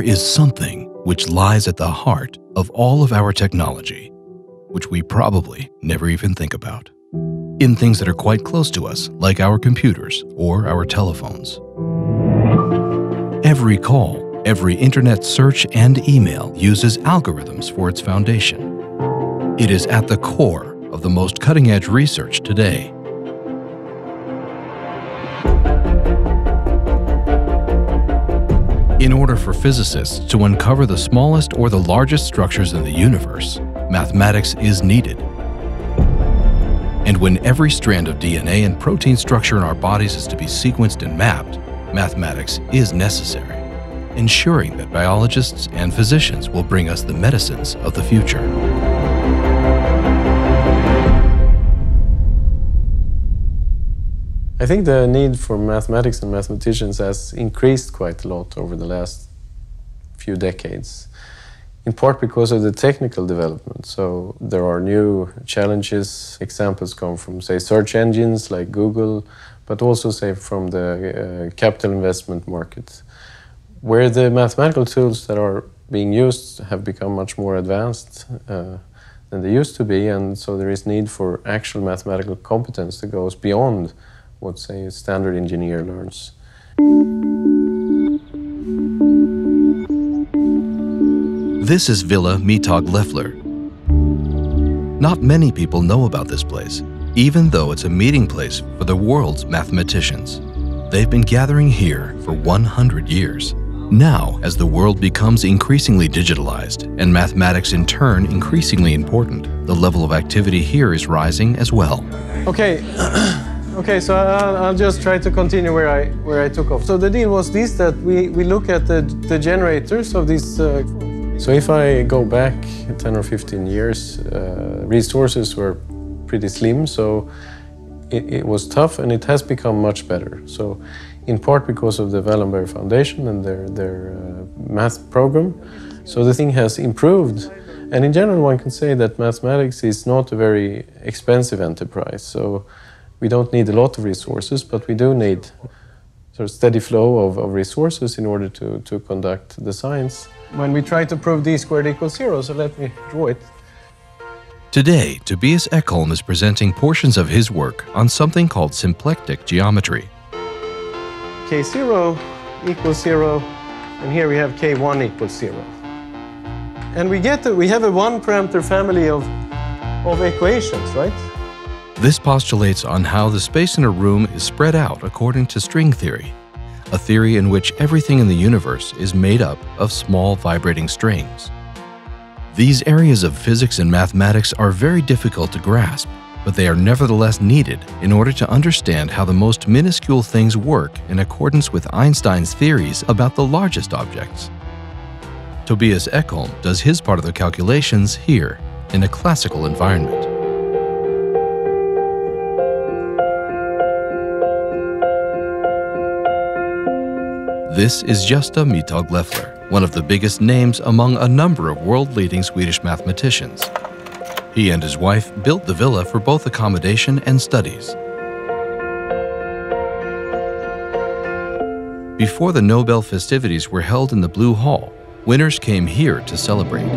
there is something which lies at the heart of all of our technology, which we probably never even think about, in things that are quite close to us, like our computers or our telephones. Every call, every internet search and email uses algorithms for its foundation. It is at the core of the most cutting-edge research today. In order for physicists to uncover the smallest or the largest structures in the universe, mathematics is needed. And when every strand of DNA and protein structure in our bodies is to be sequenced and mapped, mathematics is necessary, ensuring that biologists and physicians will bring us the medicines of the future. I think the need for mathematics and mathematicians has increased quite a lot over the last few decades, in part because of the technical development. So there are new challenges. Examples come from, say, search engines like Google, but also, say, from the capital investment market, where the mathematical tools that are being used have become much more advanced than they used to be, and so there is need for actual mathematical competence that goes beyond what, say, a standard engineer learns. This is Villa Mittag-Leffler. Not many people know about this place, even though it's a meeting place for the world's mathematicians. They've been gathering here for 100 years. Now, as the world becomes increasingly digitalized and mathematics in turn increasingly important, the level of activity here is rising as well. Okay. Okay, so I'll just try to continue where I took off. So the deal was this, that we look at the generators of these. So if I go back 10 or 15 years, resources were pretty slim, so it was tough, and it has become much better. So in part because of the Wallenberg Foundation and their math program, so the thing has improved. And in general, one can say that mathematics is not a very expensive enterprise. So we don't need a lot of resources, but we do need sort of steady flow of resources in order to conduct the science. When we try to prove d² = 0, so let me draw it. Today, Tobias Eckholm is presenting portions of his work on something called symplectic geometry. k0 = 0, and here we have k1 = 0. And we have a one-parameter family of equations, right? This postulates on how the space in a room is spread out according to string theory, a theory in which everything in the universe is made up of small vibrating strings. These areas of physics and mathematics are very difficult to grasp, but they are nevertheless needed in order to understand how the most minuscule things work in accordance with Einstein's theories about the largest objects. Tobias Eckholm does his part of the calculations here in a classical environment. This is Gösta Mittag-Leffler, one of the biggest names among a number of world-leading Swedish mathematicians. He and his wife built the villa for both accommodation and studies. Before the Nobel festivities were held in the Blue Hall, winners came here to celebrate.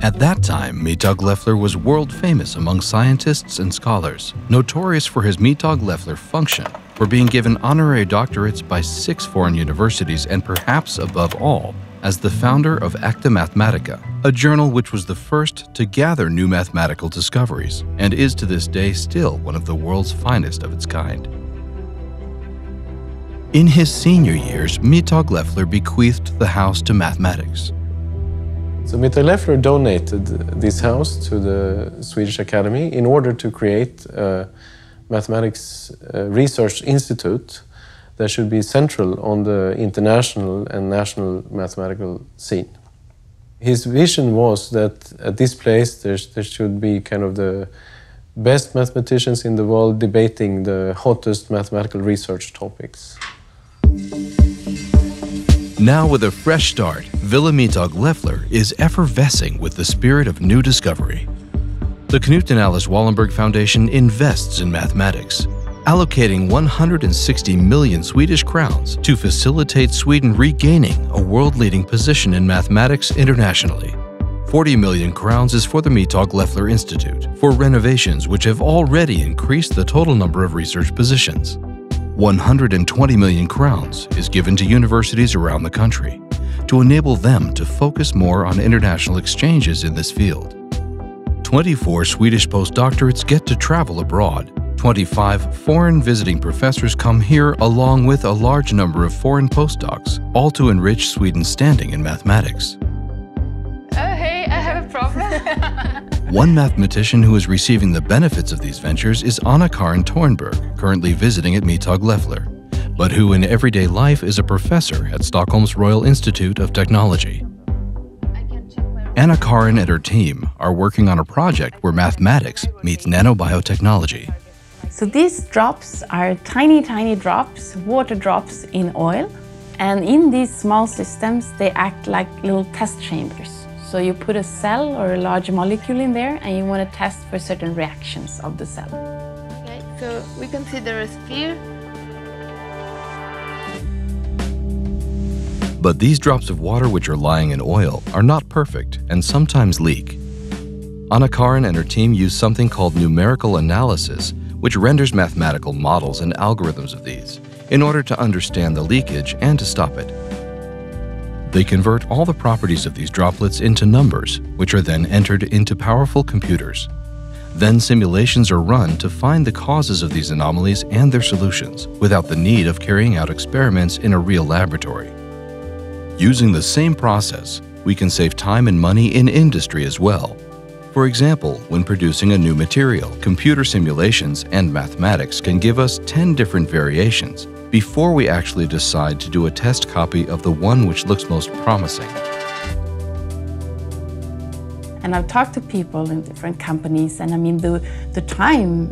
At that time, Mittag-Leffler was world-famous among scientists and scholars, notorious for his Mittag-Leffler function, for being given honorary doctorates by 6 foreign universities, and perhaps above all, as the founder of Acta Mathematica, a journal which was the first to gather new mathematical discoveries, and is to this day still one of the world's finest of its kind. In his senior years, Mittag-Leffler bequeathed the house to mathematics. So Mittag-Leffler donated this house to the Swedish Academy in order to create Mathematics Research Institute that should be central on the international and national mathematical scene. His vision was that at this place there should be kind of the best mathematicians in the world debating the hottest mathematical research topics. Now, with a fresh start, Villa Mittag-Leffler is effervescing with the spirit of new discovery. The Knut and Alice Wallenberg Foundation invests in mathematics. allocating 160 million Swedish crowns to facilitate Sweden regaining a world-leading position in mathematics internationally. 40 million crowns is for the Mittag-Leffler Institute for renovations which have already increased the total number of research positions. 120 million crowns is given to universities around the country to enable them to focus more on international exchanges in this field. 24 Swedish postdoctorates get to travel abroad. 25 foreign visiting professors come here along with a large number of foreign postdocs, all to enrich Sweden's standing in mathematics. One mathematician who is receiving the benefits of these ventures is Anna Karin Tornberg, currently visiting at Mittag-Leffler, but who in everyday life is a professor at Stockholm's Royal Institute of Technology. Anna Karin and her team are working on a project where mathematics meets nanobiotechnology. So these drops are tiny, tiny drops, water drops in oil, and in these small systems they act like little test chambers. So you put a cell or a large molecule in there and you want to test for certain reactions of the cell. Okay, so we consider a sphere. But these drops of water which are lying in oil are not perfect and sometimes leak. Anna Karin and her team use something called numerical analysis, which renders mathematical models and algorithms of these in order to understand the leakage and to stop it. They convert all the properties of these droplets into numbers, which are then entered into powerful computers. Then simulations are run to find the causes of these anomalies and their solutions, without the need of carrying out experiments in a real laboratory. Using the same process, we can save time and money in industry as well. For example, when producing a new material, computer simulations and mathematics can give us 10 different variations before we actually decide to do a test copy of the one which looks most promising. And I've talked to people in different companies, and I mean the time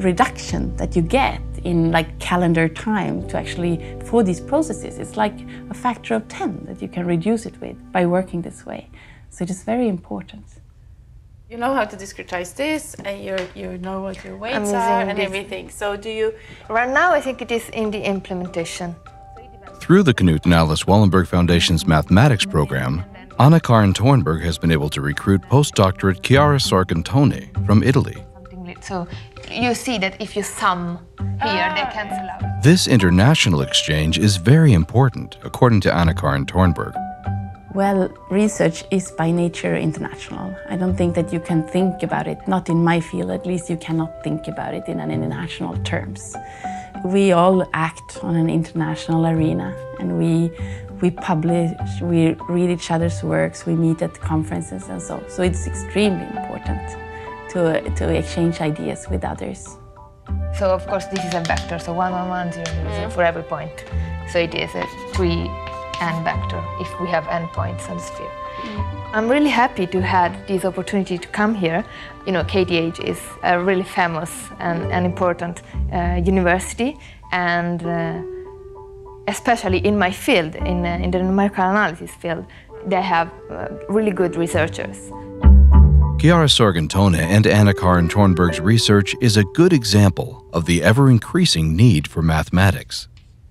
reduction that you get in like calendar time to actually for these processes, it's like a factor of 10 that you can reduce it with by working this way. So it is very important. You know how to discretize this, and you know what your weights are and everything. So do you... Right now, I think it is in the implementation. Through the Knut and Alice Wallenberg Foundation's mathematics program, Anna Karin Tornberg has been able to recruit postdoctorate Chiara Sarcantoni from Italy. So you see that if you sum here, they cancel out. This international exchange is very important, according to Anna Karin Tornberg. Well, research is by nature international. I don't think that you can think about it, not in my field at least, you cannot think about it in an international terms. We all act on an international arena, and we publish, we read each other's works, we meet at conferences and so. So it's extremely important to exchange ideas with others. So of course this is a vector, so 1, 1, 1, 0, 0, 0 for every point. So it is a tree and vector if we have endpoints on sphere. I'm really happy to have this opportunity to come here. You know, KTH is a really famous and important university, and especially in my field, in the numerical analysis field, they have really good researchers. Chiara Sorgentona and Anna Karin Tornberg's research is a good example of the ever-increasing need for mathematics.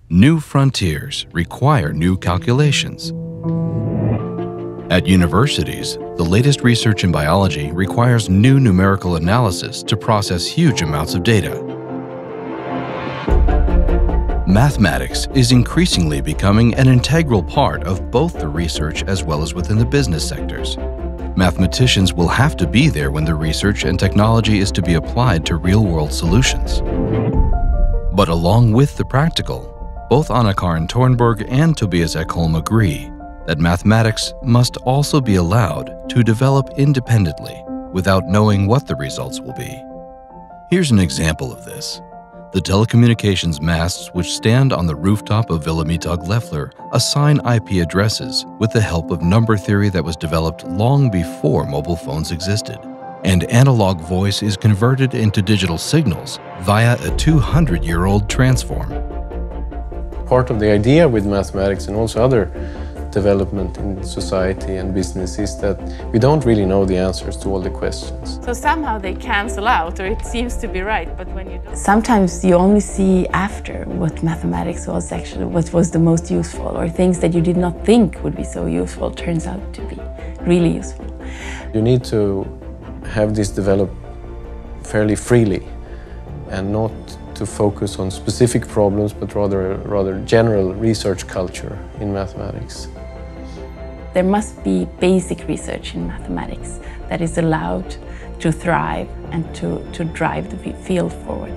New frontiers require new calculations. At universities, the latest research in biology requires new numerical analysis to process huge amounts of data. Mathematics is increasingly becoming an integral part of both the research as well as within the business sectors. Mathematicians will have to be there when the research and technology is to be applied to real-world solutions. But along with the practical, both Anna Karin Tornberg and Tobias Eckholm agree that mathematics must also be allowed to develop independently without knowing what the results will be. Here's an example of this. The telecommunications masts which stand on the rooftop of Villa Mittag-Leffler assign IP addresses with the help of number theory that was developed long before mobile phones existed. And analog voice is converted into digital signals via a 200-year-old transform. Part of the idea with mathematics and also other development in society and business is that we don't really know the answers to all the questions. So somehow they cancel out, or it seems to be right, but when you don't... Sometimes you only see after what mathematics was actually, what was the most useful, or things that you did not think would be so useful turns out to be really useful. You need to have this develop fairly freely and not to focus on specific problems, but rather general research culture in mathematics. There must be basic research in mathematics that is allowed to thrive and to drive the field forward.